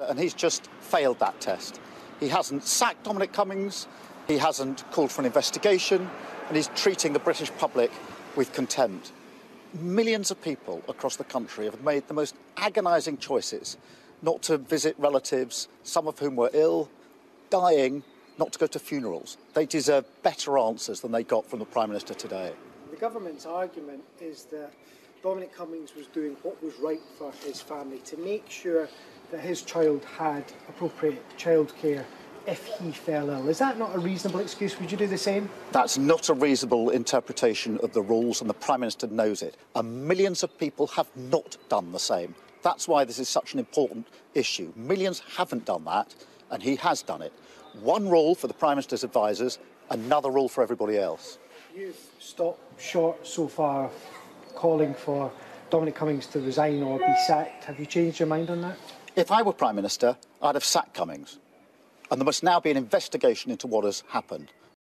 And he's just failed that test. He hasn't sacked Dominic Cummings, he hasn't called for an investigation, and he's treating the British public with contempt. Millions of people across the country have made the most agonising choices not to visit relatives, some of whom were ill, dying, not to go to funerals. They deserve better answers than they got from the Prime Minister today. The government's argument is that Dominic Cummings was doing what was right for his family to make sure that his child had appropriate childcare if he fell ill. Is that not a reasonable excuse? Would you do the same? That's not a reasonable interpretation of the rules, and the Prime Minister knows it. And millions of people have not done the same. That's why this is such an important issue. Millions haven't done that, and he has done it. One rule for the Prime Minister's advisers, another rule for everybody else. You've stopped short so far calling for Dominic Cummings to resign or be sacked. Have you changed your mind on that? If I were Prime Minister, I'd have sacked Cummings. And there must now be an investigation into what has happened.